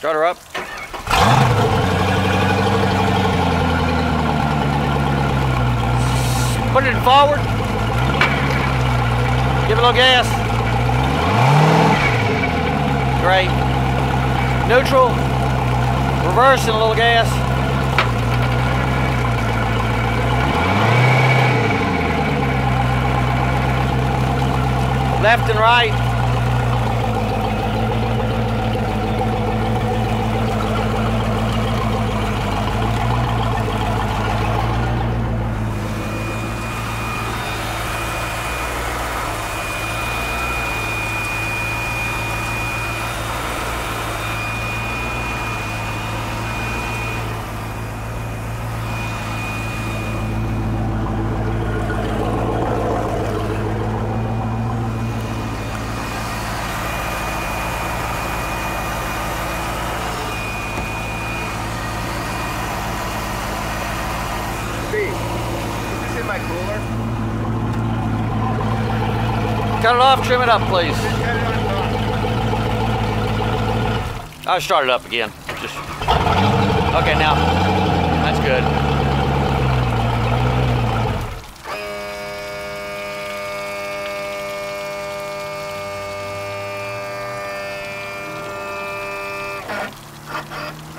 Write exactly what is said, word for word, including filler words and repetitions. Start her up. Put it forward. Give it a little gas. Great. Neutral. Reverse and a little gas. Left and right. Cut it off, trim it up, please. I start it up again. Just okay now. That's good.